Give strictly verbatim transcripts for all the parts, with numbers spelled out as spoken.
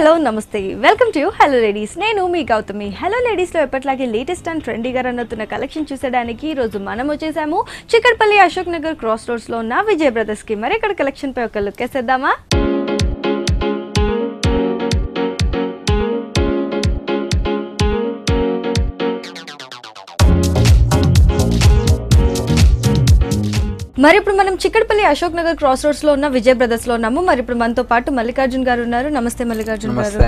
Hello, Namaste. Welcome to Hello Ladies. I am Umi Gautami. Hello Ladies lo eppatlage latest and trendy ga rannatunna collection chusedaniki ee roju manam vachesamo Chikkadpally Ashoknagar Crossroads lo na Vijay Brothers ki mari ikkada collection pay oka look chesedama. మరి ఇప్పుడు మనం Chikkadpally Ashok Nagar cross roads లో ఉన్న Vijay brothers లో ఉన్నాము. మరి ఇప్పుడు మనతో పాటు మల్లికార్జున్ గారు ఉన్నారు. నమస్తే మల్లికార్జున్ గారు.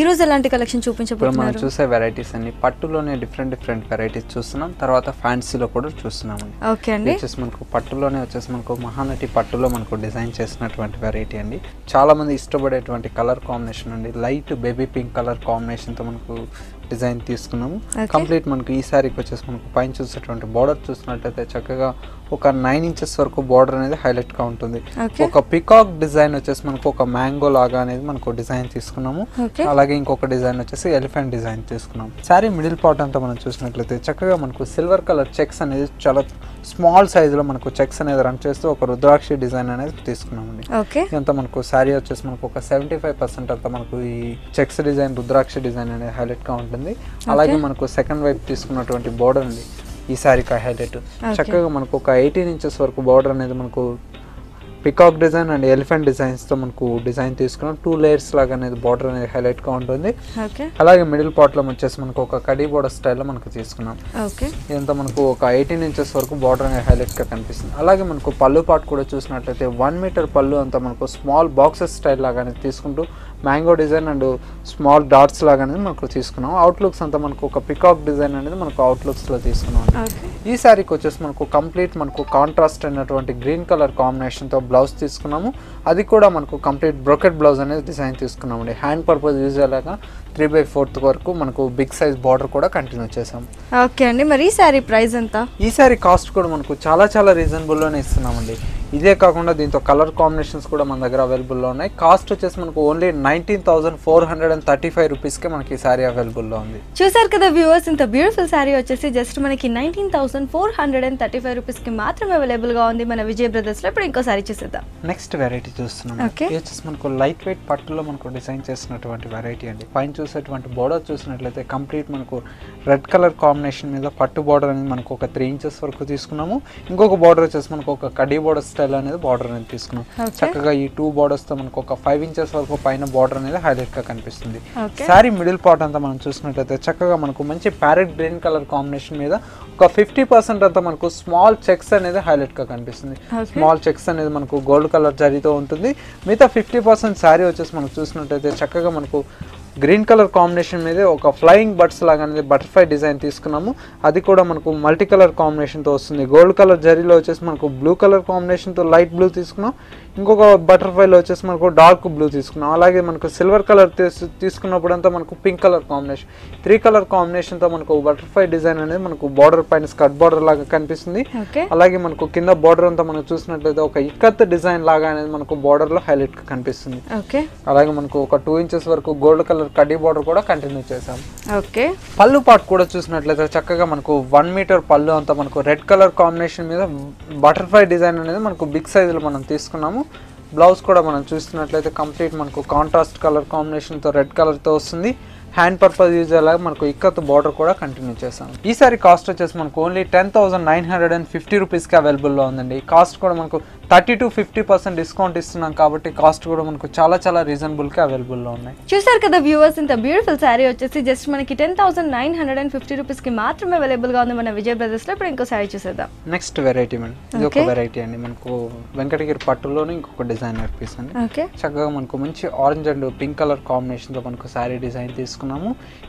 ఈ రోజు ఎలాంటి కలెక్షన్ చూపించబోతున్నారు? మనం చూసే వెరైటీస్ అన్ని పట్టులోనే డిఫరెంట్ డిఫరెంట్ వెరైటీస్ చూస్తున్నాం. తర్వాత ఫ్యాన్సీలో కూడా చూస్తున్నాము. ఓకే అండి. వచ్చేసి మనకు పట్టులోనే వచ్చేసి మనకు మహానటి పట్టులో మనకు డిజైన్ చేసినటువంటి వెరైటీ అండి. చాలా మంది ఇష్టపడేటువంటి కలర్ కాంబినేషన్ అండి. Light baby pink colour combination తో మనకు డిజైన్ తీసుకున్నాము. కంప్లీట్ మనకు ఈ సారీకి వచ్చేసి మనకు పైన చూసేటువంటి బార్డర్ చూసినట్లయితే చక్కగా ఒక నైన్ ఇంచెస్ వరకు బార్డర్ అనేది హైలైట్ గా ఉంటుంది. ఒక పికాక్ డిజైన్ వచ్చేసి మనకు ఒక మ్యాంగో లాగా అనేది మనకు డిజైన్ తీసుకున్నాము. అలాగే ఇంకొక డిజైన్ వచ్చేసి ఎలిఫెంట్ డిజైన్ తీసుకున్నాము. సారీ మిడిల్ పార్ట్ అంతా మనం చూసినట్లయితే చక్కగా మనకు సిల్వర్ కలర్ చెక్స్ అనేది చాలా స్మాల్ సైజ్ లో మనకు చెక్స్ అనేది రన్ చేస్తూ ఒక రుద్రాక్షి డిజైన్ అనేది తీసుకున్నాము అండి. ఇదంతా మనకు సారీ వచ్చేసి మనకు ఒక సెవెంటీ ఫైవ్ పర్సెంట్ అంతా మనకు ఈ చెక్స్ డిజైన్ రుద్రాక్షి డిజైన్ అనేది హైలైట్ గా ఉంటుంది. అలాగే మనకు సెకండ్ వైపు తీసుకున్నటువంటి బోర్డర్ ఉంది ఈ సారీకి హైలైట్. చక్కగా మనకు ఒక ఎయిటీన్ ఇంచెస్ వరకు బార్డర్ అనేది మనకు peacock design and elephant designs తో మనకు డిజైన్ తీసుకున్నాం. టూ లేయర్స్ లాగా అనేది బార్డర్ అనేది హైలైట్ గా ఉంటుంది. అలాగే మిడిల్ పార్ట్ లో వచ్చేసి మనకు ఒక కడీ బోర్డర్ స్టైల్లో మనకు తీసుకున్నాం. ఇదంతా మనకు ఒక ఎయిటీన్ ఇంచెస్ వరకు బార్డర్ అనేది హైలైట్ గా కనిపిస్తుంది. అలాగే మనకు పళ్ళు పార్ట్ కూడా చూసినట్లయితే వన్ మీటర్ పళ్ళు అంతా మనకు స్మాల్ బాక్సెస్ స్టైల్ లాగా అనేది తీసుకుంటూ mango design and small dots లాగా అనేది మనకు తీసుకున్నాం. అవుట్లుక్స్ అంతా మనకు ఒక పికాక్ డిజైన్ అనేది మనకు అవుట్లుక్స్ లో తీసుకున్నాం. ఈ సారీకి వచ్చేసి మనకు కంప్లీట్ మనకు కాంట్రాస్ట్ అయినటువంటి గ్రీన్ కలర్ కాంబినేషన్ తో బ్లౌజ్ తీసుకున్నాము. అది కూడా మనకు కంప్లీట్ బ్రోకెట్ బ్లౌజ్ అనేది డిజైన్ తీసుకున్నాం అండి. హ్యాండ్ పర్పస్ యూజ్ అయ్యేలాగా త్రీ బై ఫోర్త్ వరకు మనకు బిగ్ సైజ్ బార్డర్ కూడా కంటిన్యూ చేసాం. ఓకే అండి. మరి ఈ సారీ ప్రైస్ ఎంత? ఈ సారీ కాస్ట్ కూడా మనకు చాలా చాలా రీజనబుల్ లోనే ఇస్తున్నామండి. ఇదే కాకుండా దీంతో కలర్ కాంబినేషన్స్ కూడా మన దగ్గర అవైలబుల్లో ఉన్నాయి. కాస్ట్ వచ్చేసి మనకు only nineteen thousand four hundred and thirty five rupees కి మనకి సారీ అవైలబుల్లో ఉంది. చూసారు కదా వ్యూవర్స్, ఇంత బ్యూటిఫుల్ సారీ వచ్చేసి జస్ట్ మనకి nineteen thousand four hundred and thirty five rupees కి మాత్రం అవైలబుల్ గా ఉంది మన విజయ్ బ్రదర్స్ లో. ఇప్పుడు ఇంకో సారీ చూసేద్దాం. నెక్స్ట్ వెరైటీ చూస్తున్నాం. వచ్చేసి మనకు లైట్ వెయిట్ పట్టులో మనకు డిజైన్ చేసినటువంటి వెరైటీ అండి. పైన చూసేటువంటి బోర్డర్ చూసినట్లయితే కంప్లీట్ మనకు రెడ్ కలర్ కాంబినేషన్ మీద పట్టు బోర్డర్ అనేది మనకు ఒక త్రీ ఇంచెస్ వరకు తీసుకున్నాము. ఇంకొక బోర్డర్ వచ్చేసి మనకు ఒక కడీ బోర్డర్ స్టైల్ అనేది బార్డర్ అనేది తీసుకున్నాం. చక్కగా ఈ టూ బోర్డర్స్ తో మనకు ఒక ఫైవ్ ఇంచెస్ వరకు పైన బార్డర్ అనేది హైలైట్ గా కనిపిస్తుంది. సారీ మిడిల్ పార్ట్ అంతా మనం చూసినట్లయితే చక్కగా మనకు మంచి ప్యారెట్ గ్రీన్ కలర్ కాంబినేషన్ మీద ఒక ఫిఫ్టీ పర్సెంట్ అంతా మనకు స్మాల్ చెక్స్ అనేది హైలైట్ గా కనిపిస్తుంది. స్మాల్ చెక్స్ అనేది మనకు గోల్డ్ కలర్ జరీతో ఉంటుంది. మిగతా ఫిఫ్టీ పర్సెంట్ సారీ వచ్చేసి మనం చూసినట్లయితే చక్కగా మనకు గ్రీన్ కలర్ కాంబినేషన్ మీద ఒక ఫ్లయింగ్ బర్డ్స్ లాగా అనేది బటర్ఫ్లై డిజైన్ తీసుకున్నాము. అది కూడా మనకు మల్టీ కలర్ కాంబినేషన్తో వస్తుంది. గోల్డ్ కలర్ జరీలో వచ్చేసి మనకు బ్లూ కలర్ కాంబినేషన్తో లైట్ బ్లూ తీసుకున్నాం. ఇంకొక బటర్ఫ్లైలో వచ్చేసి మనకు డార్క్ బ్లూ తీసుకున్నాం. అలాగే మనకు సిల్వర్ కలర్ తీసుకున్నప్పుడు అంతా మనకు pink colour combination, three colour కాంబినేషన్తో మనకు బటర్ఫ్లై డిజైన్ అనేది మనకు బార్డర్ పైన స్కర్ట్ బార్డర్ లాగా కనిపిస్తుంది. అలాగే మనకు కింద బార్డర్ అంతా మనం చూసినట్లయితే ఒక ఇక్కత్ డిజైన్ లాగా అనేది మనకు బార్డర్లో హైలైట్గా కనిపిస్తుంది. అలాగే మనకు ఒక టూ ఇంచెస్ వరకు గోల్డ్ కలర్ కడ్డీ బోర్డర్ కూడా కంటిన్యూ చేసాం. ఓకే. పళ్ళు పార్ట్ కూడా చూసినట్లయితే చక్కగా మనకు వన్ మీటర్ పళ్ళు అంతా మనకు రెడ్ కలర్ కాంబినేషన్ మీద బటర్ఫ్లై డిజైన్ అనేది మనకు బిగ్ సైజ్ లో మనం తీసుకున్నాము. బ్లౌజ్ కూడా మనం చూసినట్లయితే కంప్లీట్ మనకు కాంట్రాస్ట్ కలర్ కాంబినేషన్ తో రెడ్ కలర్ తో వస్తుంది. హ్యాండ్ పర్పస్ యూజ్ అయ్యేలాగా మనకు ఇక్కత్ బార్డర్ కూడా కంటిన్యూ చేసాం. ఈసారి కాస్ట్ వచ్చేసి మనకు only ten thousand nine hundred and fifty rupees కి అవైలబుల్లో ఉందండి. కాస్ట్ కూడా మనకు thirty to fifty percent discount ఇస్తున్నాం కాబట్టి కాస్ట్ కూడా మనకు చాలా చాలా రీజనబుల్ కి అవైలబుల్లో ఉన్నాయి. చూసారు కదా వ్యూవర్స్, ఇంత బ్యూటిఫుల్ సారీ వచ్చేసి జస్ట్ మనకి ten thousand nine hundred and fifty rupees కి మాత్రమే అవైలబుల్ గా ఉంది మన విజయ్ బ్రదర్స్ లో. ఇప్పుడు ఇంకో సారీ చూసేద్దాం. నెక్స్ట్ వెరైటీ మేడం, ఇది ఒక వెరైటీ అండి. మనకు వెంకటగిరి పట్టులోనే ఇంకొక డిజైన్ అనిపిస్తుంది. చక్కగా మనకు మంచి orange and pink colour combination తో మనకు సారీ డిజైన్ తీసుకున్నాం.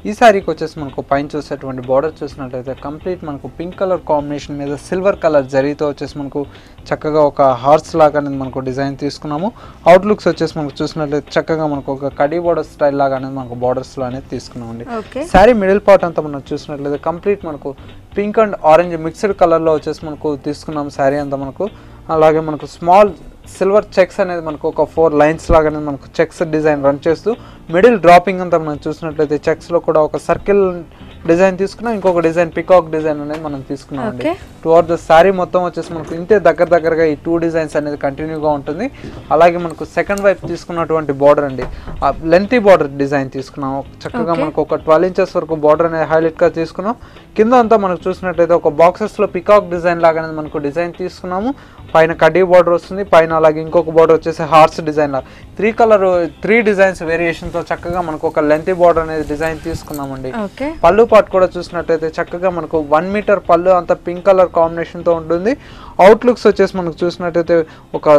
ఈ సారీకి వచ్చేసి మనకు పైన చూసేటువంటి బార్డర్ చూసినట్లయితే కంప్లీట్ మనకు పింక్ కలర్ కాంబినేషన్ మీద సిల్వర్ కలర్ జరీతో వచ్చేసి మనకు చక్కగా ఒక హార్స్ లాగా అనేది మనకు డిజైన్ తీసుకున్నాము. అవుట్లుక్స్ వచ్చేసి మనకు చూసినట్లయితే చక్కగా మనకు ఒక కడీ బోర్డర్ స్టైల్ లాగా అనేది మనకు బార్డర్స్ లో అనేది తీసుకున్నాం అండి. సారీ మిడిల్ పార్ట్ అంతా మనం చూసినట్లయితే కంప్లీట్ మనకు pink and orange mixed colour లో వచ్చేసి మనకు తీసుకున్నాం సారీ అంతా మనకు. అలాగే మనకు స్మాల్ సిల్వర్ చెక్స్ అనేది మనకు ఒక ఫోర్ లైన్స్ లాగా అనేది మనకు చెక్స్ డిజైన్ రన్ చేస్తూ మిడిల్ డ్రాపింగ్ అంతా మనం చూసినట్లయితే చెక్స్లో కూడా ఒక సర్కిల్ డిజైన్ తీసుకున్నాం. ఇంకొక డిజైన్ పికాక్ డిజైన్ అనేది మనం తీసుకున్నాం అండి. టూ ఆర్ ద సారీ మొత్తం వచ్చేసి మనకు ఇంతే దగ్గర దగ్గరగా ఈ టూ డిజైన్స్ అనేది కంటిన్యూగా ఉంటుంది. అలాగే మనకు సెకండ్ వైపు తీసుకున్నటువంటి బార్డర్ అండి, ఆ లెంతీ బార్డర్ డిజైన్ తీసుకున్నాం. చక్కగా మనకు ఒక ట్వెల్వ్ ఇంచెస్ వరకు బార్డర్ అనేది హైలైట్గా తీసుకున్నాం. కింద అంతా మనకు చూసినట్లయితే ఒక బాక్సెస్లో పికాక్ డిజైన్ లాగా అనేది మనకు డిజైన్ తీసుకున్నాము. పైన కడ్డీ బార్డర్ వస్తుంది, పైన అలాగే ఇంకొక బార్డర్ వచ్చేసి హార్స్ డిజైన్ లాగా త్రీ కలర్ త్రీ డిజైన్స్ వేరియేషన్తో చక్కగా మనకు ఒక లెంతీ బార్డర్ అనేది డిజైన్ తీసుకున్నామండి. పళ్ళు పాటు కూడా చూసినట్లయితే చక్కగా మనకు వన్ మీటర్ పళ్ళు అంతా పింక్ కలర్ కాంబినేషన్తో ఉంటుంది. అవుట్లుక్స్ వచ్చేసి మనకు చూసినట్లయితే ఒక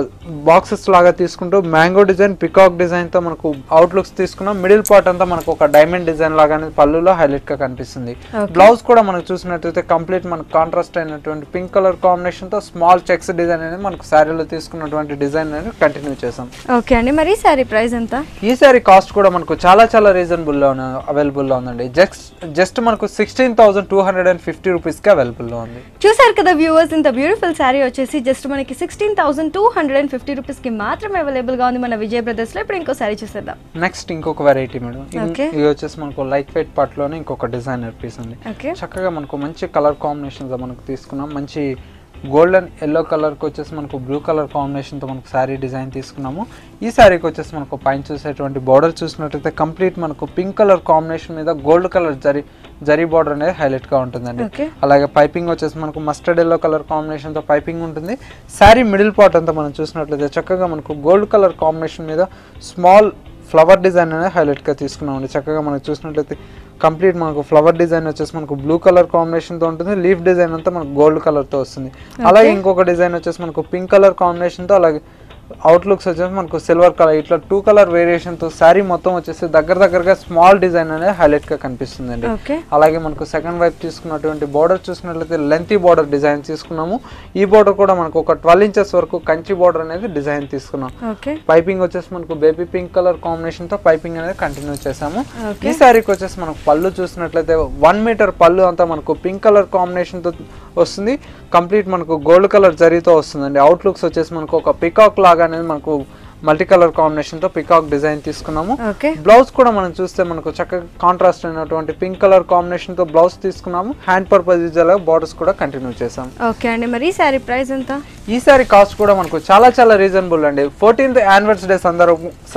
బాక్సెస్ లాగా తీసుకుంటూ మ్యాంగో డిజైన్ పికాక్ డిజైన్తో మనకు అవుట్లుక్స్ తీసుకున్నాం. మిడిల్ పార్ట్ అంతా మనకు ఒక డైమండ్ డిజైన్ లాగా అనేది పళ్ళులో హైలైట్గా కనిపిస్తుంది. బ్లౌజ్ కూడా మనకు చూసినట్లయితే కంప్లీట్ మనకు కాంట్రాస్ట్ అయినటువంటి పింక్ కలర్ కాంబినేషన్తో స్మాల్ చెక్స్ డిజైన్ అనేది మనకు శారీలో తీసుకున్నటువంటి డిజైన్ అనేది కంటిన్యూ చేసాం. ఓకే అండి, మరి ఈ శారీ ప్రైస్ ఎంత? ఈ శారీ కాస్ట్ కూడా మనకు చాలా చాలా రీజనబుల్లో అవైలబుల్లో ఉందండి. జస్ట్ జస్ట్ మనకు sixteen thousand two hundred and fifty రూపీస్కి అవైలబుల్లో ఉంది. చూసారు కదా వ్యూవర్స్, ఇంత బ్యూటిఫుల్ సారీ వచ్చేసి జస్ట్ మనకి sixteen thousand two hundred and fifty rupees కి మాత్రమే అవైలబుల్ గా ఉంది మన విజయ్ బ్రదర్స్ లో. ఇప్పుడు ఇంకో సారీ చూసేద్దాం. నెక్స్ట్ ఇంకొక వెరైటీ మేడం, ఇది వచ్చేసి మనకు లైట్ వెయిట్ పార్ట్ లోనే ఇంకొక డిజైనర్ పీస్ అండి. చక్కగా మనకు మంచి కలర్ కాంబినేషన్స్ మనకు తీసుకున్నాం. మంచి గోల్డెన్ ఎల్లో కలర్కి వచ్చేసి మనకు బ్లూ కలర్ కాంబినేషన్తో మనకు శారీ డిజైన్ తీసుకున్నాము. ఈ శారీకి వచ్చేసి మనకు పైన చూసేటువంటి బార్డర్ చూసినట్లయితే కంప్లీట్ మనకు పింక్ కలర్ కాంబినేషన్ మీద గోల్డ్ కలర్ జరీ జరీ బార్డర్ అనేది హైలైట్గా ఉంటుందండి. అలాగే పైపింగ్ వచ్చేసి మనకు మస్టర్డ్ ఎల్లో కలర్ కాంబినేషన్తో పైపింగ్ ఉంటుంది. శారీ మిడిల్ పార్ట్ అంతా మనం చూసినట్లయితే చక్కగా మనకు గోల్డ్ కలర్ కాంబినేషన్ మీద స్మాల్ ఫ్లవర్ డిజైన్ అనేది హైలైట్గా తీసుకున్నామండి. చక్కగా మనకు చూసినట్లయితే కంప్లీట్ మనకు ఫ్లవర్ డిజైన్ వచ్చేసి మనకు బ్లూ కలర్ కాంబినేషన్తో ఉంటుంది. లీఫ్ డిజైన్ అంతా మనకు గోల్డ్ కలర్తో వస్తుంది. అలాగే ఇంకొక డిజైన్ వచ్చేసి మనకు పింక్ కలర్ కాంబినేషన్తో, అలాగే అవుట్లుక్స్ వచ్చేసి మనకు సిల్వర్ కలర్, ఇట్లా టూ కలర్ వేరియేషన్తో శారీ మొత్తం వచ్చేసి దగ్గర దగ్గరగా స్మాల్ డిజైన్ అనేది హైలైట్గా కనిపిస్తుందండి. అలాగే మనకు సెకండ్ వైపు తీసుకున్నటువంటి బార్డర్ చూసినట్లయితే లెంతీ బార్డర్ డిజైన్ తీసుకున్నాము. ఈ బార్డర్ కూడా మనకు ఒక ట్వెల్వ్ ఇంచెస్ వరకు కంచి బార్డర్ అనేది డిజైన్ తీసుకున్నాం. పైపింగ్ వచ్చేసి మనకు బేబీ పింక్ కలర్ కాంబినేషన్తో పైపింగ్ అనేది కంటిన్యూ చేసాము. ఈ శారీకి వచ్చేసి మనకు పళ్ళు చూసినట్లయితే వన్ మీటర్ పళ్ళు అంతా మనకు పింక్ కలర్ కాంబినేషన్తో వస్తుంది. కంప్లీట్ మనకు గోల్డ్ కలర్ జరీతో వస్తుందండి. అవుట్లుక్స్ వచ్చేసి మనకు ఒక పికాక్ లాగా అనేది మనకు మల్టీ కలర్ కాంబినేషన్ తో పికాక్ డిజైన్ తీసుకున్నాము. బ్లౌజ్ కూడా మనం చూస్తే మనకు చక్కగా కాంట్రాస్ట్ అయినటువంటి పింక్ కలర్ కాంబినేషన్ తో బ్లౌజ్ తీసుకున్నాము. హ్యాండ్ పర్పస్ యూజువల్ గా బోర్డర్స్ కూడా కంటిన్యూ చేసాము. ఓకే అండి, మరి ఈ సారీ ప్రైస్ ఎంత? ఈ సారీ కాస్ట్ కూడా మనకు చాలా చాలా రీజనబుల్ అండి. ఫోర్టీన్త్ యానివర్సరీ డే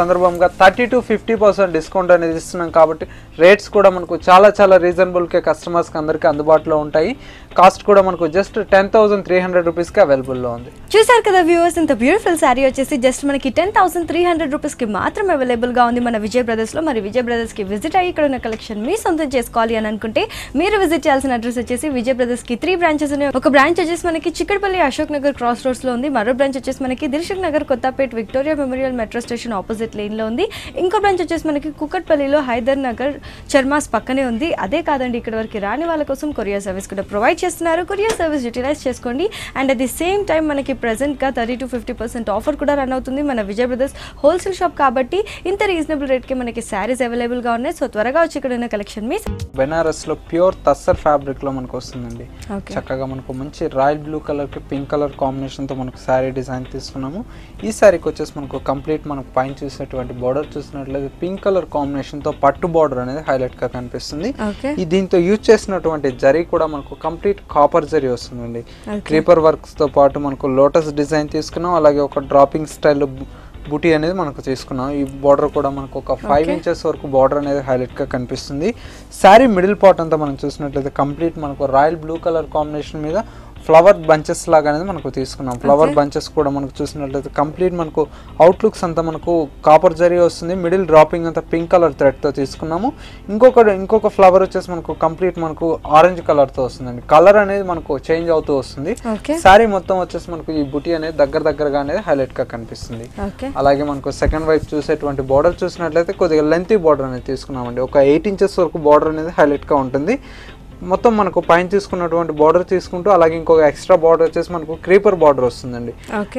సందర్భంగా thirty to fifty percent discount అనేది ఇస్తున్నాం కాబట్టి రేట్స్ కూడా మనకు చాలా చాలా రీజనబుల్ కే కస్టమర్స్ కి అందరికీ అందుబాటులో ఉంటాయి. కాస్ట్ కూడా మనకు just ten thousand three hundred rupees కి అవైలబుల్ లో ఉంది. చూసారు కదా వ్యూవర్స్, ఇంత బ్యూటిఫుల్ సారీ వచ్చేసి జస్ట్ మనకి ten thousand three hundred rupees కి మాత్రమే అవైలబుల్ గా ఉంది మన విజయ్ బ్రదర్స్ లో. మరి విజయ్ బ్రదర్స్ కి విజిట్ అయ్యి ఇక్కడ ఉన్న కలెక్షన్ మీ సొంతం చేసుకోవాలి అని అనుకుంటే మీరు విజిట్ చేయాల్సిన అడ్రస్ వచ్చేసి విజయ్ బ్రదర్స్ కి త్రీ బ్రాంచెస్ ఉన్నాయి. ఒక బ్రాంచ్ వచ్చేసి మనకి చిక్కడపల్లి అశోక్ నగర్ క్రాస్ రోడ్స్ లో ఉంది. మరో బ్రాంచ్ వచ్చేసి మనకి Dilsukh Nagar Kothapet Victoria memorial metro station opposite lane లో ఉంది. ఇంకో బ్రాంచ్ వచ్చేసి మనకి కుకట్పల్లిలో హైదర్నగర్ చర్మాస్ పక్కనే ఉంది. అదే కాదండి, ఇక్కడ వరకు రాని వాళ్ళ కోసం కొరియర్ సర్వీస్ కూడా ప్రొవైడ్ చేస్తున్నారు. కొరియర్ సర్వీస్ యూటిలైజ్ చేసుకోండి. And at the same time మనకి ప్రెసెంట్గా thirty to fifty percent offer కూడా రన్ అవుతుంది. మన విజయ్ బ్రదర్స్ హోల్సేల్ షాప్ కాబట్టి ఇంత రీజనబుల్ రేట్కి మనకి శారీస్ అవైలబుల్గా ఉన్నాయి. సో త్వరగా వచ్చి ఇక్కడ ఉన్న కలెక్షన్ మీ బెనారస్లో ప్యూర్ తస్సర్ ఫ్యాబ్రిక్లో మనకు వస్తుందండి. చక్కగా మనకు మంచి రాయల్ బ్లూ కలర్కి పింక్ కలర్ కాంబినేషన్తో మనకు శారీ డిజైన్ తీసుకున్నాము. ఈ శారీకి వచ్చేసి మనకు కంప్లీట్ మనకు పైన చూసినటువంటి బార్డర్ చూసినట్లయితే పింక్ కలర్ కాంబినేషన్తో పట్టు బార్డర్ అనేది హైలైట్ గా కనిపిస్తుంది. దీంతో యూజ్ చేసినటువంటి జరీ కూడా మనకు కంప్లీట్ కాపర్ జరీ వస్తుందండి. క్రీపర్ వర్క్స్ తో పాటు మనకు లోటస్ డిజైన్ తీసుకున్నాం. అలాగే ఒక డ్రాపింగ్ స్టైల్ బుటీ అనేది మనకు తీసుకున్నాం. ఈ బార్డర్ కూడా మనకు ఒక ఫైవ్ ఇంచెస్ వరకు బార్డర్ అనేది హైలైట్ గా కనిపిస్తుంది. శారీ మిడిల్ పార్ట్ అంతా మనం చూసినట్లయితే కంప్లీట్ మనకు రాయల్ బ్లూ కలర్ కాంబినేషన్ మీద ఫ్లవర్ బంచెస్ లాగా అనేది మనకు తీసుకున్నాం. ఫ్లవర్ బంచెస్ కూడా మనకు చూసినట్లయితే కంప్లీట్ మనకు అవుట్లుక్స్ అంతా మనకు కాపర్ జరీ వస్తుంది. మిడిల్ డ్రాపింగ్ అంతా పింక్ కలర్ థ్రెడ్తో తీసుకున్నాము. ఇంకొక ఇంకొక ఫ్లవర్ వచ్చేసి మనకు కంప్లీట్ మనకు ఆరెంజ్ కలర్తో వస్తుందండి. కలర్ అనేది మనకు చేంజ్ అవుతూ వస్తుంది. శారీ మొత్తం వచ్చేసి మనకు ఈ బుటీ అనేది దగ్గర దగ్గరగా అనేది హైలైట్గా కనిపిస్తుంది. అలాగే మనకు సెకండ్ వైపు చూసేటువంటి బార్డర్ చూసినట్లయితే కొద్దిగా లెంతీ బార్డర్ అనేది తీసుకున్నామండి. ఒక ఎయిట్ ఇంచెస్ వరకు బార్డర్ అనేది హైలైట్గా ఉంటుంది. మొత్తం మనకు పైన తీసుకున్నటువంటి బార్డర్ తీసుకుంటూ అలాగే ఇంకొక ఎక్స్ట్రా బార్డర్ వచ్చేసి మనకు క్రీపర్ బార్డర్ వస్తుందండి.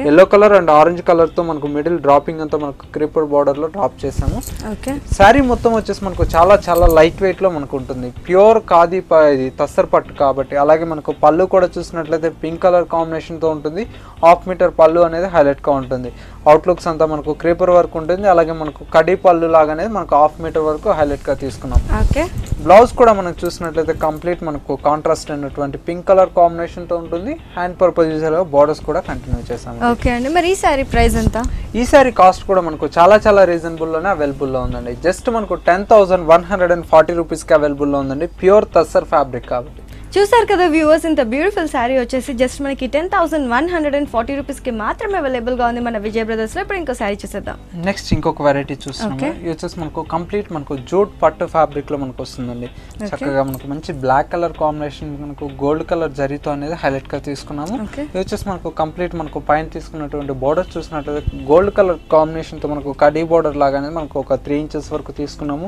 Yellow colour and orange colour తో మనకు మిడిల్ డ్రాపింగ్ అంతా మనకు క్రీపర్ బార్డర్ లో డ్రాప్ చేసాము. శారీ మొత్తం వచ్చేసి మనకు చాలా చాలా లైట్ వెయిట్ లో మనకు ఉంటుంది. ప్యూర్ ఖాదీ ఇది తస్సర్ పట్టు కాబట్టి. అలాగే మనకు పళ్ళు కూడా చూసినట్లయితే పింక్ కలర్ కాంబినేషన్ తో ఉంటుంది. హాఫ్ మీటర్ పళ్ళు అనేది హైలైట్ గా ఉంటుంది. అవుట్లుక్స్ అంతా మనకు క్రీపర్ వర్క్ ఉంటుంది. అలాగే మనకు కడి పళ్ళు లాగా అనేది మనకు హాఫ్ మీటర్ వరకు హైలైట్ గా తీసుకున్నాం. బ్లౌజ్ కూడా మనం చూసినట్లయితే కంప్లీట్ మనకు కాంట్రాస్ట్ అయినటువంటి పింక్ కలర్ కాంబినేషన్ తో ఉంటుంది. హ్యాండ్ పర్పస్ యూజువల్ గా బోర్డర్స్ కూడా కంటిన్యూ చేసాము. ఓకే అండి, మరి ఈ సారీ ప్రైస్ ఎంత? ఈ సారీ కాస్ట్ కూడా మనకు చాలా చాలా రీజనబుల్ లోనే అవైలబుల్ లో ఉందండి. జస్ట్ మనకు ten thousand one hundred forty rupees కి అవైలబుల్ లో ఉందండి. ప్యూర్ తస్సర్ ఫ్యాబ్రిక్ కాబట్టి చూసారు కదా వ్యూవర్స్, ఇంత బ్యూటిఫుల్ శారీ వచ్చేసి జస్ట్ మనకి ten thousand one hundred and forty rupees కి మాత్రమే అవైలబుల్ గా ఉంది మన విజయ్ బ్రదర్స్ లో. ఇప్పుడు ఇంకో శారీ చూసేద్దాం. నెక్స్ట్ ఇంకొక వెరైటీ చూస్తున్నాము. ఇది వచ్చేసి మనకు కంప్లీట్ మనకు జూట్ పట్టు ఫ్యాబ్రిక్ లో మనకు వస్తుందండి. చక్కగా మనకు మంచి బ్లాక్ కలర్ కాంబినేషన్ మనకు గోల్డ్ కలర్ జరీతో అనేది హైలైట్ గా తీసుకున్నాము. ఇది వచ్చేసి మనకు కంప్లీట్ మనకు పైన తీసుకున్నటువంటి బోర్డర్ చూసినట్లయితే గోల్డ్ కలర్ కాంబినేషన్ తో మనకు కడీ బోర్డర్ లాగా అనేది మనకు ఒక త్రీ ఇంచెస్ వరకు తీసుకున్నాము.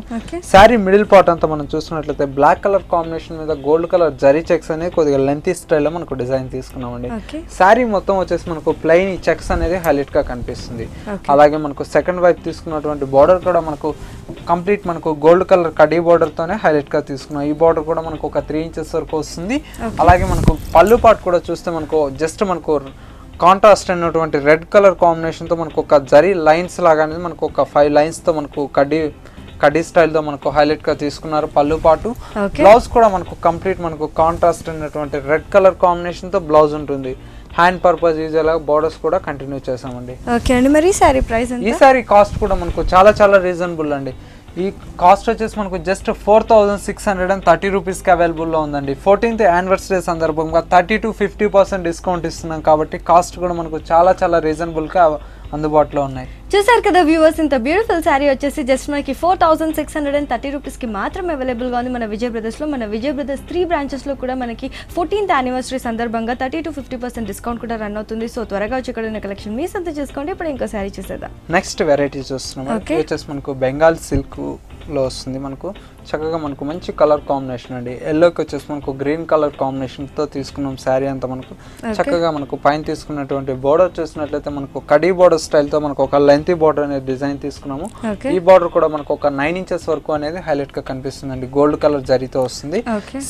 శారీ మిడిల్ పార్ట్ అంతా మనం చూసినట్లయితే బ్లాక్ కలర్ కాంబినేషన్ మీద గోల్డ్ కలర్ జరీ చెక్స్ అనేది కొద్దిగా లెంతీ స్టైల్లో మనకు డిజైన్ తీసుకున్నామండి. శారీ మొత్తం వచ్చేసి మనకు ప్లెయిన్ చెక్స్ అనేది హైలైట్ గా కనిపిస్తుంది. అలాగే మనకు సెకండ్ వైపు తీసుకున్నటువంటి బోర్డర్ కూడా మనకు కంప్లీట్ మనకు గోల్డ్ కలర్ కడీ బోర్డర్ తోనే హైలైట్ గా తీసుకున్నాం. ఈ బోర్డర్ కూడా మనకు ఒక త్రీ ఇంచెస్ వరకు వస్తుంది. అలాగే మనకు పళ్ళు పాటు కూడా చూస్తే మనకు జస్ట్ మనకు కాంట్రాస్ట్ అయినటువంటి రెడ్ కలర్ కాంబినేషన్ తో మనకు ఒక జరీ లైన్స్ లాగా అనేది మనకు ఒక ఫైవ్ లైన్స్ తో మనకు కడ్డీ కడీ స్టైల్ తో మనకు హైలైట్ గా తీసుకున్నారు పళ్ళు పాటు. బ్లౌజ్ కూడా మనకు కంప్లీట్ మనకు కాంట్రాస్ట్ అయినటువంటి రెడ్ కలర్ కాంబినేషన్ తో బ్లౌజ్ ఉంటుంది. హ్యాండ్ పర్పస్ యూజువల్ గా బోర్డర్స్ కూడా కంటిన్యూ చేసామండి. ఓకే అండి, మరి ఈ సారీ ప్రైస్ ఎంత? ఈ సారీ కాస్ట్ కూడా మనకు చాలా చాలా రీజనబుల్ అండి. ఈ కాస్ట్ వచ్చేసి మనకు just four thousand six hundred and thirty రూపీస్కి అవైలబుల్లో ఉందండి. ఫోర్టీన్త్ యానివర్సరీ సందర్భంగా thirty to fifty percent discount ఇస్తున్నాం కాబట్టి కాస్ట్ కూడా మనకు చాలా చాలా రీజనబుల్గా అందుబాటులో ఉన్నాయి. చూసారు కదా వ్యూవర్స్, ఇంత బ్యూటిఫుల్ శారీ వచ్చేసి జస్ట్ మనకి four thousand six hundred and thirty రూపీస్కి మాత్రం అవైలబుల్గా ఉంది మన విజయ్ బ్రదర్స్లో. మన విజయ్ బ్రదర్స్ త్రీ బ్రాంచెస్లో కూడా మనకి ఫోర్టీన్త్ యానివర్సరీ సందర్భంగా thirty to fifty percent discount కూడా రన్ అవుతుంది. సో త్వరగా వచ్చి ఇక్కడ ఉన్న కలెక్షన్ మీ సొంత చేసుకోండి. ఇప్పుడు ఇంకో శారీ చూసేదా. నెక్స్ట్ వెరైటీ చూస్తున్నాం. వచ్చేసి మనకు బెంగాల్ సిల్క్ లో వస్తుంది. మనకు చక్కగా మనకు మంచి కలర్ కాంబినేషన్ అండి. ఎల్లోకి వచ్చేసి మనకు గ్రీన్ కలర్ కాంబినేషన్ తో తీసుకున్నాం శారీ అంతా. మనకు చక్కగా మనకు పైన తీసుకున్నటువంటి బోర్డర్ చూసినట్లయితే మనకు కడీ బోర్డర్ స్టైల్ తో మనకు ఒక లెంతీ బోర్డర్ అనేది డిజైన్ తీసుకున్నాము. ఈ బోర్డర్ కూడా మనకు ఒక నైన్ ఇంచెస్ వరకు అనేది హైలైట్ గా కనిపిస్తుందండి. గోల్డ్ కలర్ జరీతో వస్తుంది.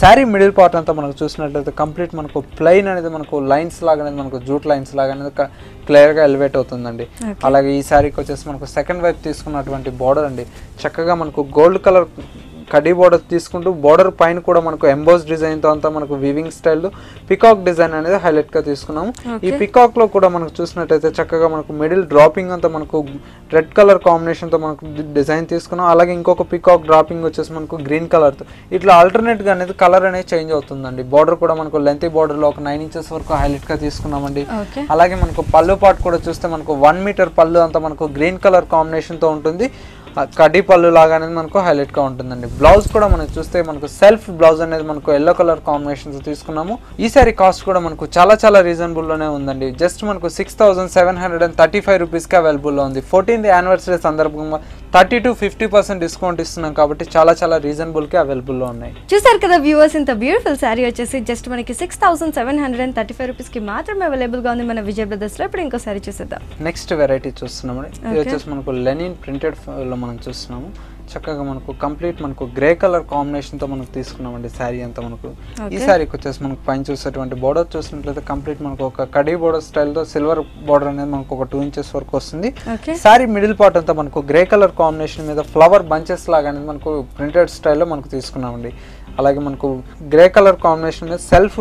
శారీ మిడిల్ పార్ట్ అంతా మనకు చూసినట్లయితే కంప్లీట్ మనకు ప్లెయిన్ అనేది మనకు లైన్స్ లాగా అనేది మనకు జూట్ లైన్స్ లాగా అనేది క్లియర్ గా ఎలివేట్ అవుతుందండి. అలాగే ఈ శారీకి వచ్చేసి మనకు సెకండ్ వైపు తీసుకున్నటువంటి బోర్డర్ అండి. చక్కగా మనకు గోల్డ్ కలర్ కడీ బోర్డర్ తీసుకుంటూ బోర్డర్ పైన కూడా మనకు ఎంబోస్ డిజైన్ తో అంతా మనకు వీవింగ్ స్టైల్ పికాక్ డిజైన్ అనేది హైలైట్ గా తీసుకున్నాము. ఈ పికాక్ లో కూడా మనకు చూసినట్లయితే చక్కగా మనకు మిడిల్ డ్రాపింగ్ అంతా మనకు రెడ్ కలర్ కాంబినేషన్ తో మనకు డిజైన్ తీసుకున్నాం. అలాగే ఇంకొక పికాక్ డ్రాపింగ్ వచ్చేసి మనకు గ్రీన్ కలర్ తో ఇట్లా ఆల్టర్నేట్ గా అనేది కలర్ అనేది చేంజ్ అవుతుందండి. బోర్డర్ కూడా మనకు లెంతీ బోర్డర్ లో ఒక నైన్ ఇంచెస్ వరకు హైలైట్ గా తీసుకున్నామండి. అలాగే మనకు పళ్ళు పాటు కూడా చూస్తే మనకు వన్ మీటర్ పళ్ళు అంతా మనకు గ్రీన్ కలర్ కాంబినేషన్ తో ఉంటుంది. కడ్డీ పళ్ళు లాగా అనేది మనకు హైలైట్ గా ఉంటుందండి. బ్లౌజ్ కూడా మనం చూస్తే మనకు సెల్ఫ్ బ్లౌజ్ అనేది మనకు ఎల్లో కలర్ కాంబినేషన్ తీసుకున్నాము. ఈ సారీ కాస్ట్ కూడా మనకు చాలా చాలా రీజనబుల్ లోనే ఉందండి. జస్ట్ మనకు six thousand seven hundred and thirty five rupees కి అవైలబుల్ లో ఉంది. ఫోర్టీన్త్ యానివర్సరీ సందర్భంగా thirty to fifty percent discount ఇస్తున్నాం కాబట్టి చాలా చాలా రీజనబుల్ కి అవైలబుల్ లో ఉన్నాయి. చూసారు కదా వ్యూవర్స్, ఇంత బ్యూటిఫుల్ శారీ వచ్చేసి జస్ట్ మనకి six thousand seven hundred and thirty five rupees కి మాత్రమే అవైలబుల్ గా ఉంది మన విజయ్ బ్రదర్స్ లో. ఇప్పుడు ఇంకో సారీ చూసేద్దాం. నెక్స్ట్ వెరైటీ చూస్తున్నాము. ఇది వచ్చేసి మనకు లెనిన్ ప్రింటెడ్ లో మనం చూస్తున్నాము. చక్కగా మనకు కంప్లీట్ మనకు గ్రే కలర్ కాంబినేషన్ తో మనకు తీసుకున్నామండి శారీ అంతా. మనకు ఈ శారీకి వచ్చేసి మనకు పైన చూసేటువంటి బోర్డర్ చూసినట్లయితే కంప్లీట్ మనకు ఒక కడీ బోర్డర్ స్టైల్ తో సిల్వర్ బోర్డర్ అనేది మనకు ఒక టూ ఇంచెస్ వరకు వస్తుంది. శారీ మిడిల్ పార్ట్ అంతా మనకు గ్రే కలర్ కాంబినేషన్ మీద ఫ్లవర్ బంచెస్ లాగా అనేది మనకు ప్రింటెడ్ స్టైల్లో మనకు తీసుకున్నామండి. అలాగే మనకు గ్రే కలర్ కాంబినేషన్ మీద సెల్ఫ్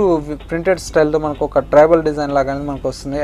ప్రింటెడ్ స్టైల్ తో మనకు ఒక ట్రైబల్ డిజైన్ లాగా అనేది మనకు వస్తుంది.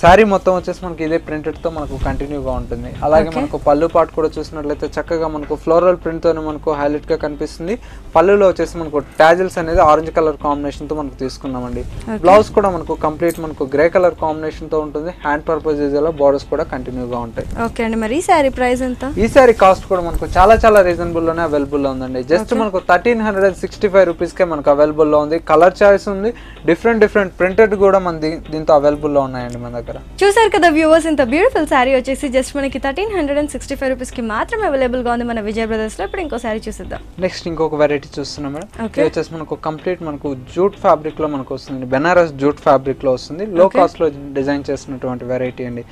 శారీ మొత్తం వచ్చేసి మనకి ఇదే ప్రింటెడ్ తో మనకు కంటిన్యూగా ఉంటుంది. అలాగే మనకు పళ్ళు పార్ట్ కూడా చూసినట్లయితే చక్కగా మనకు ఫ్లోరల్ ప్రింట్ తో మనకు హైలైట్ గా కనిపిస్తుంది. పళ్ళులో వచ్చేసి మనకు టాజిల్స్ అనేది ఆరెంజ్ కలర్ కాంబినేషన్ తో మనకు తీసుకున్నామండి. బ్లౌజ్ కూడా మనకు కంప్లీట్ మనకు గ్రే కలర్ కాంబినేషన్ తో ఉంటుంది. హ్యాండ్ పర్పస్ యూజువల్ బోర్డర్స్ కూడా కంటిన్యూగా ఉంటాయి. ఓకే అండి, మరి ఈ సారీ ప్రైస్ ఎంత? ఈ సారీ కాస్ట్ కూడా మనకు చాలా చాలా రీజనబుల్ లోనే అవైలబుల్ లో ఉందండి. జస్ట్ మనకు thirteen hundred and sixty five rupees కే మనకు అవైలబుల్ లో ఉంది. కలర్ చాయిస్ ఉంది, డిఫరెంట్ డిఫరెంట్ ప్రింటెడ్ కూడా మనది దీంతో అవైలబుల్ లో ఉన్నాయండి మన దగ్గర. చూసారు కదా వ్యూవర్స్, ఇంత బ్యూటిఫుల్ శారీ వచ్చేసి జస్ట్ మనకి thirteen hundred and sixty five rupees కి మాత్రం అవైలబుల్ గా మన విజయ్ బ్రదర్స్ లో. ఇప్పుడు ఇంకో సారీ చూసేద్దాం. నెక్స్ట్ ఇంకొక వెరైటీ చూస్తున్నాం మేడం. ఇది వచ్చేసి మనకు కంప్లీట్ మనకు జూట్ ఫ్యాబ్రిక్ లో మనకు వస్తుంది. బెనారస్ జూట్ ఫ్యాబ్రిక్ లో వస్తుంది. లో కాస్ట్ లో డిజైన్ చేసినటువంటి వెరైటీ అండి.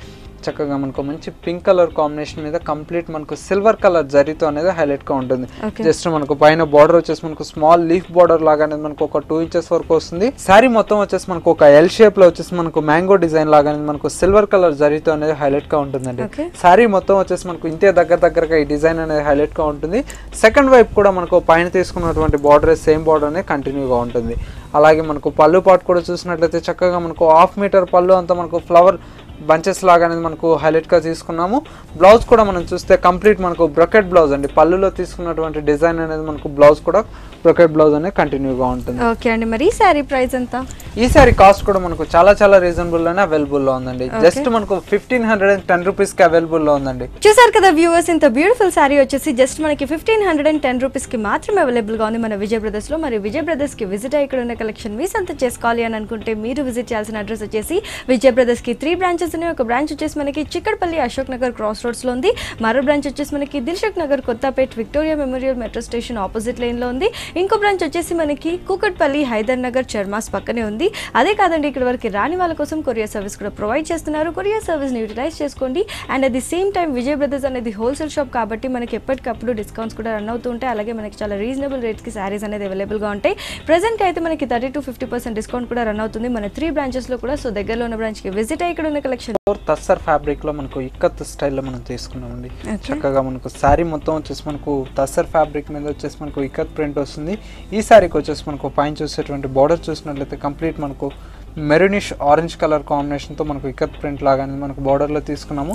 చక్కగా మనకు మంచి పింక్ కలర్ కాంబినేషన్ మీద కంప్లీట్ మనకు సిల్వర్ కలర్ జరీతో అనేది హైలైట్ గా ఉంటుంది. జస్ట్ మనకు పైన బార్డర్ వచ్చేసి మనకు స్మాల్ లీఫ్ బార్డర్ లాగా అనేది మనకు ఒక టూ ఇంచెస్ వరకు వస్తుంది. సారీ మొత్తం వచ్చేసి మనకు ఒక ఎల్ షేప్ లో వచ్చేసి మనకు మ్యాంగో డిజైన్ లాగా మనకు సిల్వర్ కలర్ జరీతో అనేది హైలైట్ గా ఉంటుందండి. సారీ మొత్తం వచ్చేసి మనకు ఇంతే దగ్గర దగ్గరగా ఈ డిజైన్ అనేది హైలైట్ గా ఉంటుంది. సెకండ్ వైపు కూడా మనకు పైన తీసుకున్నటువంటి బార్డర్ సేమ్ బార్డర్ అనేది కంటిన్యూగా ఉంటుంది. అలాగే మనకు పళ్ళు పాటు కూడా చూసినట్లయితే చక్కగా మనకు హాఫ్ మీటర్ పళ్ళు అంతా మనకు ఫ్లవర్ బంచెస్ లాగా అనేది మనకు హైలైట్ గా తీసుకున్నాము. బ్లౌజ్ కూడా మనం చూస్తే కంప్లీట్ మనకు బ్రొకెట్ బ్లౌజ్ అండి. పళ్ళులో తీసుకున్నటువంటి డిజైన్ అనేది మనకు బ్లౌజ్ కూడా బ్రొకెట్ బ్లౌజ్ అనేది కంటిన్యూగా ఉంటుంది. ఓకే అండి, మరి ఈ సారీ ప్రైస్ ఎంత? ఈ సారీ కాస్ట్ కూడా మనకు చాలా చాలా రీజనబుల్ లోనే అవైలబుల్ లో ఉందండి. జస్ట్ మనకు fifteen hundred and ten rupees కి అవైలబుల్ లో ఉందండి. చూసారు కదా వ్యూవర్స్, ఇంత బ్యూటిఫుల్ సారీ వచ్చేసి జస్ట్ మనకి fifteen hundred and ten rupees కి మాత్రమే అవైలబుల్ గా ఉంది మన విజయ్ బ్రదర్స్ లో. మరి విజయ్ బ్రదర్స్ కి విజిట్ అయ్యి ఇక్కడ ఉన్న కలెక్షన్ మీ సొంతం చేసుకోవాలి అని అనుకుంటే మీరు విజిట్ చేయాల్సిన అడ్రస్ వచ్చేసి విజయ్ బ్రదర్స్ కి త్రీ బ్రాంచెస్. ఒక బ్రాంచ్ వచ్చేసి మనకి చిక్కడపల్లి అశోక్నగర్ క్రాస్ రోడ్స్ లో ఉంది. మరో బ్రాంచ్ వచ్చేసి మనకి Dilsukhnagar Kothapet Victoria memorial metro station opposite line లో ఉంది. ఇంకో బ్రాంచ్ వచ్చేసి మనకి కుకట్పల్లి హైదర్నగర్ చర్మాస్ పక్కనే ఉంది. అదే కాదండి, ఇక్కడ వరకు రాని వాళ్ళ కోసం కొరియర్ సర్వీస్ కూడా ప్రొవైడ్ చేస్తున్నారు. కొరియర్ సర్వీస్ ని యూటిలైజ్ చేసుకోండి. And at the same time Vijay brothers అనేది హోల్సేల్ షాప్ కాబట్టి మనకి ఎప్పటికప్పుడు డిస్కౌంట్స్ కూడా రన్ అవుతూ ఉంటాయి. అలాగే మనకి చాలా రీజనబుల్ రేట్స్ కి సారీస్ అనేది అవైలబుల్ గా ఉంటాయి. ప్రెసెంట్ అయితే మనకి thirty to fifty percent discount కూడా రన్ అవుతుంది మన త్రీ బ్రాంచెస్ లో కూడా. సో దగ్గరలో ఉన్న బ్రాంచ్ కి విజిట్ అయ్యి ఇక్కడ ఉన్న తస్సర్ ఫ్యాబ్రిక్ లో మనకు ఇక్కత్ స్టైల్లో మనం తీసుకున్నామండి. చక్కగా మనకు సారీ మొత్తం వచ్చేసి మనకు తస్సర్ ఫ్యాబ్రిక్ మీద వచ్చేసి మనకు ఇక్కత్ ప్రింట్ వస్తుంది. ఈ సారీకి వచ్చేసి మనకు పైన చూసేటువంటి బార్డర్ చూసినట్లయితే కంప్లీట్ మనకు మెరూనిష్ ఆరెంజ్ కలర్ కాంబినేషన్ తో మనకు ఇక్కత్ ప్రింట్ లాగా మనకు బార్డర్ లో తీసుకున్నాము.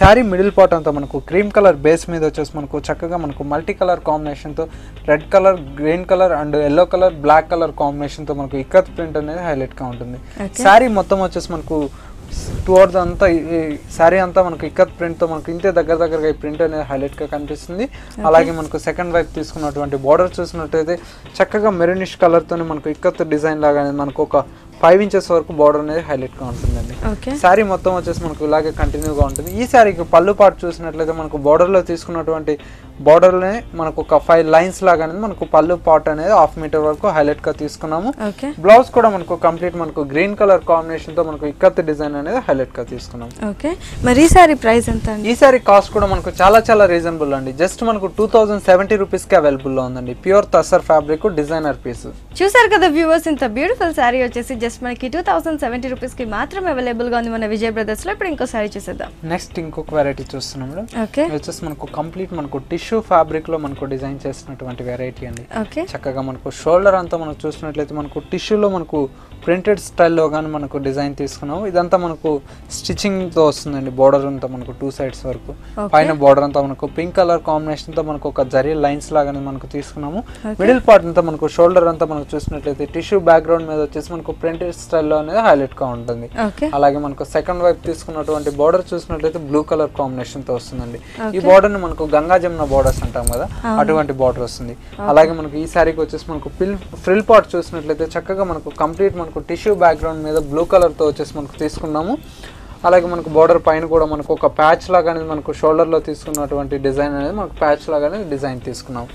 సారీ మిడిల్ పార్ట్ అంతా మనకు క్రీమ్ కలర్ బేస్ మీద వచ్చేసి మనకు చక్కగా మనకు మల్టీ కలర్ కాంబినేషన్ తో red colour, green colour and yellow colour, black colour combination తో మనకు ఇక్కత్ ప్రింట్ అనేది హైలైట్ గా ఉంటుంది. సారీ మొత్తం వచ్చేసి మనకు టువర్డ్స్ అంతా సారీ అంతా మనకు ఇక్కత్ ప్రింట్ తో మనకు ఇంతే దగ్గర దగ్గరగా ఈ ప్రింట్ అనేది హైలైట్ గా కనిపిస్తుంది. అలాగే మనకు సెకండ్ వైపు తీసుకున్నటువంటి బార్డర్ చూసినట్టయితే చక్కగా మెరూనిష్ కలర్ తో మనకు ఇక్కత్ డిజైన్ లాగా మనకు ఒక ఫైవ్ ఇంచెస్ వరకు బార్డర్ అనేది హైలైట్ గా ఉంటుందండి. సారీ మొత్తం వచ్చేసి మనకు ఇలాగే కంటిన్యూగా ఉంటుంది. ఈ సారీకి పళ్ళు పాటు చూసినట్లయితే మనకు బార్డర్ లో తీసుకున్నటువంటి బార్డర్ లో మనకు ఒక ఫైవ్ లైన్స్ లాగా మనకు పళ్ళు పార్ట్ అనేది హాఫ్ మీటర్ వరకు హైలైట్ గా తీసుకున్నాము. బ్లౌజ్ కూడా మనకు కంప్లీట్ మనకు గ్రీన్ కలర్ కాంబినేషన్ తో మనకు ఇక్కత్ డిజైన్ అనేది హైలైట్ గా తీసుకున్నాము. ఓకే, మరి ఈ సారీ ప్రైస్ ఎంత? ఈ సారీ కాస్ట్ కూడా మనకు చాలా చాలా రీజనబుల్ అండి. జస్ట్ మనకు టూ థౌసండ్ సెవెంటీ రూపీస్ కి అవైలబుల్ లో ఉందండి. Pure tussar fabric designer piece. చూసారు కదా వ్యూవర్స్, ఇంత బ్యూటిఫుల్ సారీ వచ్చేసి జస్ట్ మనకి టూ థౌసండ్ సెవెంటీ రూపీస్ కి మాత్రమే అవైలబుల్ గా ఉంది మన విజయ్ బ్రదర్స్ లో. ఇప్పుడు ఇంకో సారీ చూసేద్దాం. నెక్స్ట్ ఇంకొక వెరైటీ చూస్తున్నాం. వచ్చేసి మనకు కంప్లీట్ మనకు టిష్యూ ఫ్యాబ్రిక్ లో మనకు డిజైన్ చేసినటువంటి వెరైటీ అండి. చక్కగా మనకు షోల్డర్ అంతా మనం చూసినట్లయితే మనకు టిష్యూలో మనకు ప్రింటెడ్ స్టైల్లో కానీ మనకు డిజైన్ తీసుకున్నాము. ఇదంతా మనకు స్టిచ్చింగ్ తో వస్తుందండి. బోర్డర్ అంతా మనకు టూ సైడ్స్ వరకు, పైన బోర్డర్ అంతా మనకు పింక్ కలర్ కాంబినేషన్ తో మనకు ఒక జరీ లైన్స్ లాగా మనకు తీసుకున్నాము. మిడిల్ పార్ట్ అంతా మనకు షోల్డర్ అంతా మనకు చూసినట్లయితే టిష్యూ బ్యాక్గ్రౌండ్ మీద వచ్చేసి మనకు ప్రింటెడ్ స్టైల్లో అనేది హైలైట్ గా ఉంటుంది. అలాగే మనకు సెకండ్ వైపు తీసుకున్నటువంటి బోర్డర్ చూసినట్లయితే బ్లూ కలర్ కాంబినేషన్ తో వస్తుందండి. ఈ బోర్డర్ ని మనకు గంగా జమున బోర్డర్స్ అంటాం కదా, అటువంటి బోర్డర్ వస్తుంది. అలాగే మనకు ఈ సారీకి వచ్చేసి మనకు ఫ్రిల్ పార్ట్ చూసినట్లయితే చక్కగా మనకు కంప్లీట్ మనకు టిష్యూ బ్యాక్గ్రౌండ్ మీద బ్లూ కలర్ తో వచ్చేసి మనకు తీసుకున్నాము. అలాగే మనకు బోర్డర్ పైన కూడా మనకు ఒక ప్యాచ్ లాగా మనకు షోల్డర్ లో తీసుకున్నటువంటి డిజైన్ అనేది మనకు ప్యాచ్ లాగా డిజైన్ తీసుకున్నాం.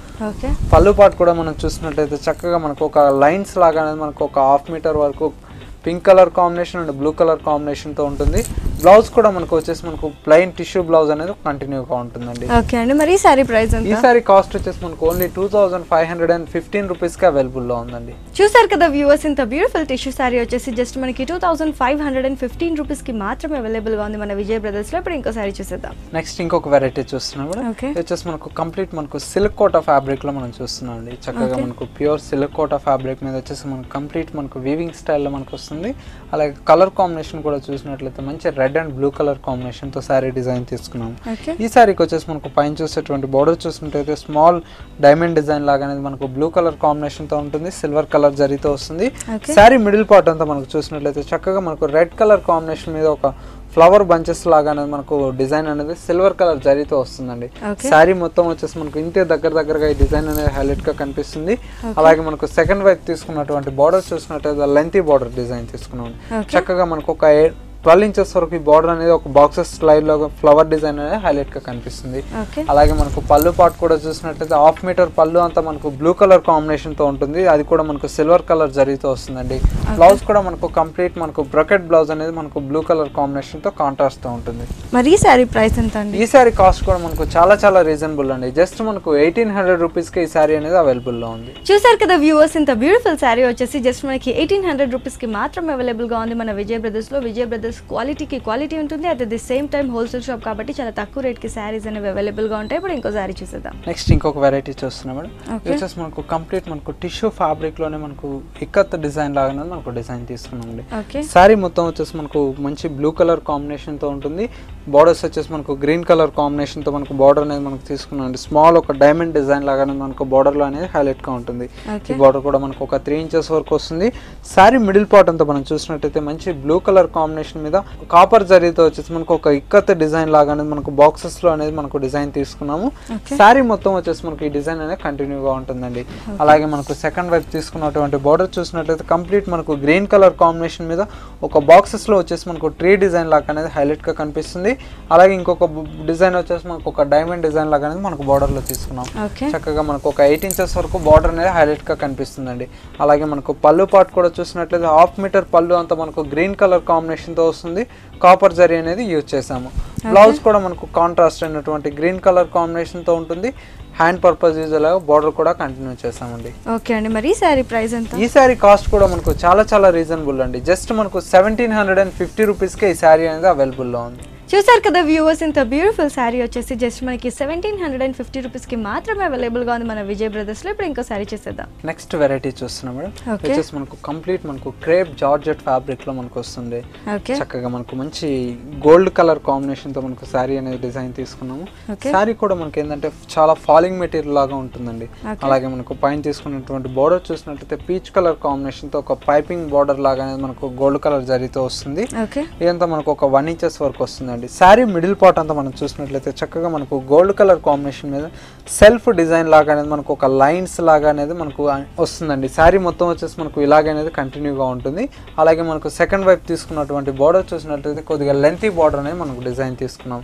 పళ్ళు పార్ట్ కూడా మనం చూసినట్లయితే చక్కగా మనకు ఒక లైన్స్ లాగా మనకు ఒక హాఫ్ మీటర్ వరకు pink colour combination and blue colour combination తో ఉంటుంది. బ్లౌజ్ కూడా మనకు వచ్చేసి మనకు ప్లెయిన్ టిష్యూ బ్లౌజ్ అనేది కంటిన్యూగా ఉంటుందండి. ఓకే అండి, మరి ఈ సారీ ప్రైస్ ఎంత? ఈ సారీ కాస్ట్ వచ్చేసి మనకు only two thousand five hundred and fifteen rupees కి అవైలబుల్ లో ఉందండి. చూసారు కదా వ్యూవర్స్, ఇంత బ్యూటిఫుల్ టిష్యూ సారీ వచ్చేసి జస్ట్ మనకి two thousand five hundred and fifteen rupees కి మాత్రమే అవైలబుల్ గా ఉంది మన విజయ్ బ్రదర్స్ లో. ఇప్పుడు ఇంకో సారీ చూసేద్దాం. నెక్స్ట్ ఇంకొక వెరైటీ చూస్తున్నాం కూడా. వచ్చేసి మనకు కంప్లీట్ మనకు సిల్క్ కోటా ఫ్యాబ్రిక్ లో మనం చూస్తున్నాం అండి. చక్కగా మనకు ప్యూర్ సిల్క్ కోటా ఫ్యాబ్రిక్ మీద వచ్చేసి మనకు కంప్లీట్ మనకు వీవింగ్ స్టైల్లో మనకు వస్తుంది. అలాగే కలర్ కాంబినేషన్ కూడా చూసినట్లయితే మంచి red and blue colour combination తో సారీ డిజైన్ తీసుకున్నాము. ఈ సారీకి వచ్చేసి మనకు పైన చూసేటువంటి బోర్డర్ చూసినట్లయితే స్మాల్ డైమండ్ డిజైన్ లాగా మనకు బ్లూ కలర్ కాంబినేషన్ తో ఉంటుంది. సిల్వర్ కలర్ జరీతో వస్తుంది. సారీ మిడిల్ పార్ట్ అంతా మనకు చూసినట్లయితే చక్కగా మనకు రెడ్ కలర్ కాంబినేషన్ మీద ఒక ఫ్లవర్ బంచెస్ లాగా మనకు డిజైన్ అనేది సిల్వర్ కలర్ జరీతో వస్తుందండి. సారీ మొత్తం వచ్చేసి మనకు ఇంతే దగ్గర దగ్గరగా ఈ డిజైన్ అనేది హైలైట్ గా కనిపిస్తుంది. అలాగే మనకు సెకండ్ వైపు తీసుకున్నటువంటి బార్డర్ చూసినట్లయితే లెంతీ బార్డర్ డిజైన్ తీసుకున్నాం. చక్కగా మనకు ఒక ట్వెల్వ్ ఇంచెస్ వరకు బోర్డర్ అనేది ఒక బాక్సెస్ స్లైడ్ లో ఫ్లవర్ డిజైన్ అనేది హైలైట్ గా కనిపిస్తుంది. అలాగే మనకు పళ్ళు పార్ట్ కూడా చూసినట్లయితే హాఫ్ మీటర్ పళ్ళు అంతా మనకు బ్లూ కలర్ కాంబినేషన్ తో ఉంటుంది. అది కూడా మనకు సిల్వర్ కలర్ జరీతో వస్తుందండి. బ్లౌజ్ కూడా మనకు కంప్లీట్ మనకు బ్రొకెట్ బ్లౌజ్ అనేది మనకు బ్లూ కలర్ కాంబినేషన్ తో కాంట్రాస్ట్ తో ఉంటుంది. మరి ఈ సారీ ప్రైస్ ఎంత అండి? ఈ సారీ కాస్ట్ కూడా మనకు చాలా చాలా రీజనబుల్ అండి. జస్ట్ మనకు ఎయిటీన్ హండ్రెడ్ రూపీస్ కి ఈ సారీ అనేది అవైలబుల్ లో ఉంది. చూసారు కదా వ్యూవర్స్, ఇంత బ్యూటిఫుల్ సారీ వచ్చేసి జస్ట్ మనకి ఎయిటీన్ హండ్రెడ్ రూపీస్ కి మాత్రం అవైలబుల్ గా ఉంది మన విజయ్ బ్రదర్స్ లో. విజయ్ బ్రదర్స్ క్వాలిటీకి క్వాలిటీ ఉంటుంది, at the same time wholesale shop కాబట్టి చాలా తక్కువ రేట్ కి సారీస్ అనేవి అవైలబుల్ గా ఉంటాయి. ఇప్పుడు ఇంకో సారీ చూసేద్దాం. నెక్స్ట్ ఇంకొక వెరైటీ చూస్తున్నాం మేడం. మనకు కంప్లీట్ మనకు టిష్యూ ఫ్యాబ్రిక్ లోనే మనకు ఇక్కత్ డిజైన్ లాగానే మనకు డిజైన్ తీసుకున్నాం. సారీ మొత్తం వచ్చేసి మనకు మంచి బ్లూ కలర్ కాంబినేషన్ తో ఉంటుంది. బార్డర్స్ వచ్చేసి మనకు గ్రీన్ కలర్ కాంబినేషన్ తో మనకు బార్డర్ అనేది మనకు తీసుకున్నాం. స్మాల్ ఒక డైమండ్ డిజైన్ లాగానే మనకు బార్డర్ లో అనేది హైలైట్ గా ఉంటుంది. ఈ బార్డర్ కూడా మనకు ఒక త్రీ ఇంచెస్ వరకు వస్తుంది. సారీ మిడిల్ పార్ట్ అంతా మనం చూసినట్టయితే మంచి బ్లూ కలర్ కాంబినేషన్ మీద కాపర్ జరీతో వచ్చేసి మనకు ఒక ఇక్కత్ డిజైన్ లాగా మనకు బాక్సెస్ లో అనేది మనకు డిజైన్ తీసుకున్నాము. సారీ మొత్తం వచ్చేసి మనకు ఈ డిజైన్ అనేది కంటిన్యూగా ఉంటుందండి. అలాగే మనకు సెకండ్ వైపు తీసుకున్నటువంటి బార్డర్ చూసినట్లయితే కంప్లీట్ మనకు గ్రీన్ కలర్ కాంబినేషన్ మీద ఒక బాక్సెస్ లో వచ్చేసి మనకు ట్రీ డిజైన్ లాగా అనేది హైలైట్ గా కనిపిస్తుంది. అలాగే ఇంకొక డిజైన్ వచ్చేసి మనకు ఒక డైమండ్ డిజైన్ లాగా అనేది మనకు బార్డర్ లో తీసుకున్నాం. చక్కగా మనకు ఒక ఎయిట్ ఇంచెస్ వరకు బార్డర్ అనేది హైలైట్ గా కనిపిస్తుందండి. అలాగే మనకు పళ్ళు పార్ట్ కూడా చూసినట్లయితే హాఫ్ మీటర్ పళ్ళు అంతా మనకు గ్రీన్ కలర్ కాంబినేషన్ తో వస్తుంది. కాపర్ జరీ అనేది యూజ్ చేసాము. బ్లౌజ్ కూడా మనకు కాంట్రాస్ట్ అయినటువంటి గ్రీన్ కలర్ కాంబినేషన్ తో ఉంటుంది. హ్యాండ్ పర్పస్ యూజ్ అలాగే బోర్డర్ కూడా కంటిన్యూ చేసామండి. ఓకే అండి. మరి ఈ సారీ ప్రైస్ ఎంత? ఈ సారీ కాస్ట్ కూడా మనకు చాలా చాలా రీజనబుల్ అండి. జస్ట్ మనకు seventeen hundred and fifty rupees కే ఈ సారీ అనేది అవైలబుల్ లో ఉంది. చూసారు కదా వ్యూవర్స్, ఇంత బ్యూటిఫుల్ శారీ వచ్చేసి జస్ట్ మనకి seventeen hundred and fifty rupees కి మాత్రమే అవైలబుల్ గా ఉంది మన విజయ్ బ్రదర్స్ లో. ఇప్పుడు ఇంకో సారీ చేసేద్దాం. నెక్స్ట్ వెరైటీ చూస్తున్నాం మేడం. వచ్చేసి మనకు కంప్లీట్ మనకు క్రేప్ జార్జెట్ ఫ్యాబ్రిక్ లో మనకు వస్తుంది. చక్కగా మనకు మంచి గోల్డ్ కలర్ కాంబినేషన్ తో మనకు సారీ అనేది డిజైన్ తీసుకున్నాము. సారీ కూడా మనకి ఏంటంటే చాలా ఫాలింగ్ మెటీరియల్ లాగా ఉంటుందండి. అలాగే మనకు పైన తీసుకున్నటువంటి బోర్డర్ చూసినట్లయితే పీచ్ కలర్ కాంబినేషన్ తో ఒక పైపింగ్ బోర్డర్ లాగా అనేది మనకు గోల్డ్ కలర్ జరీతో వస్తుంది. ఇదంతా మనకు ఒక వన్ ఇంచెస్ వరకు వస్తుందండి. సారీ మిడిల్ పార్ట్ అంతా మనం చూసినట్లయితే చక్కగా మనకు గోల్డ్ కలర్ కాంబినేషన్ మీద సెల్ఫ్ డిజైన్ లాగా అనేది మనకు ఒక లైన్స్ లాగా అనేది మనకు వస్తుందండి. సారీ మొత్తం వచ్చేసి మనకు ఇలాగనేది కంటిన్యూగా ఉంటుంది. అలాగే మనకు సెకండ్ వైపు తీసుకున్నటువంటి బార్డర్ చూసినట్లయితే కొద్దిగా లెంతీ బార్డర్ అనేది మనకు డిజైన్ తీసుకున్నాం.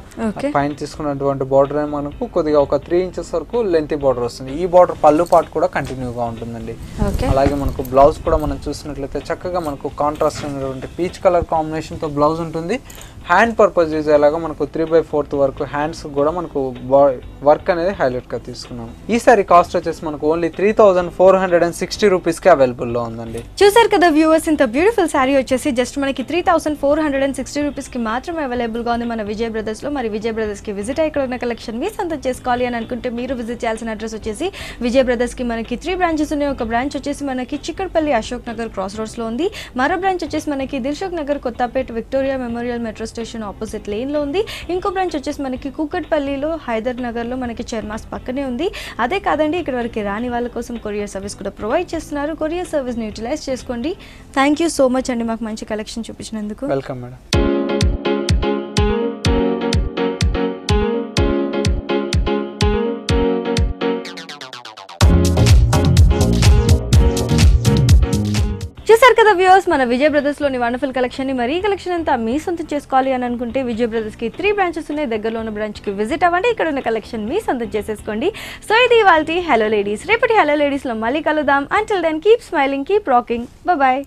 పైన తీసుకున్నటువంటి బార్డర్ అనేది మనకు కొద్దిగా ఒక త్రీ ఇంచెస్ వరకు లెంతీ బార్డర్ వస్తుంది. ఈ బార్డర్ పళ్ళు పార్ట్ కూడా కంటిన్యూగా ఉంటుందండి. అలాగే మనకు బ్లౌజ్ కూడా మనం చూసినట్లయితే చక్కగా మనకు కాంట్రాస్ట్ అయినటువంటి పీచ్ కలర్ కాంబినేషన్ తో బ్లౌజ్ ఉంటుంది. హ్యాండ్ పర్పస్ యూజ్ అలాగా మనకు త్రీ బై ఫోర్త్ వరకు హ్యాండ్స్ కూడా మనకు వర్క్ అనేది హైలైట్ గా తీసుకున్నాము. ఈ సారీ కాస్ట్ వచ్చేసి మనకు only three thousand four hundred and sixty rupees కి అవైలబుల్ లో ఉందండి. చూసారు కదా వ్యూవర్స్, ఇంత బ్యూటిఫుల్ సారీ వచ్చేసి జస్ట్ మనకి three thousand four hundred and sixty rupees కి మాత్రమే అవైలబుల్ గా ఉంది మన విజయ్ బ్రదర్స్ లో. మరి విజయ్ బ్రదర్స్ కి విజిట్ అయ్యి ఇక్కడ ఉన్న కలెక్షన్ మీ సొంతం చేసుకోవాలి అని అనుకుంటే మీరు విజిట్ చేయాల్సిన అడ్రస్ వచ్చేసి విజయ్ బ్రదర్స్ కి మనకి త్రీ బ్రాంచెస్ ఉన్నాయి. ఒక బ్రాంచ్ వచ్చేసి మనకి చిక్కడపల్లి అశోక్ నగర్ క్రాస్ రోడ్స్ లో ఉంది. మరో బ్రాంచ్ వచ్చేసి మనకి Dilsukh Nagar Kothapet Victoria memorial metro station opposite lane లో ఉంది. ఇంకో బ్రాంచ్ వచ్చేసి మనకి కుకట్పల్లిలో హైదర్నగర్ లో మనకి చర్మాస్ పక్కనే ఉంది. అదే కాదండి, ఇక్కడ వరకు రాని వాళ్ళ కోసం కొరియర్ సర్వీస్ కూడా ప్రొవైడ్ చేస్తున్నారు. కొరియర్ సర్వీస్ ని యూటిలైజ్ చేసుకోండి. థ్యాంక్ యూ సో మచ్ అండి మాకు మంచి కలెక్షన్ చూపించినందుకు. Welcome madam. చూసారు కదా వ్యూవర్స్, మన విజయ్ బ్రదర్స్ లోని వండర్ఫుల్ కలెక్షన్ ని మరీ కలెక్షన్ అంతా మీ సొంతం చేసుకోవాలి అని అనుకుంటే విజయ్ బ్రదర్స్ కి త్రీ బ్రాంచెస్ ఉన్నాయి. దగ్గరలో ఉన్న బ్రాంచ్ కి విజిట్ అవ్వండి, ఇక్కడ ఉన్న కలెక్షన్ మీ సొంతం చేసేసుకోండి. సో ఇది ఇవాల్టి హలో లేడీస్. రేపటి హలో లేడీస్ లో మళ్ళీ కలుద్దాం. Until then keep smiling, keep rocking. Bye bye.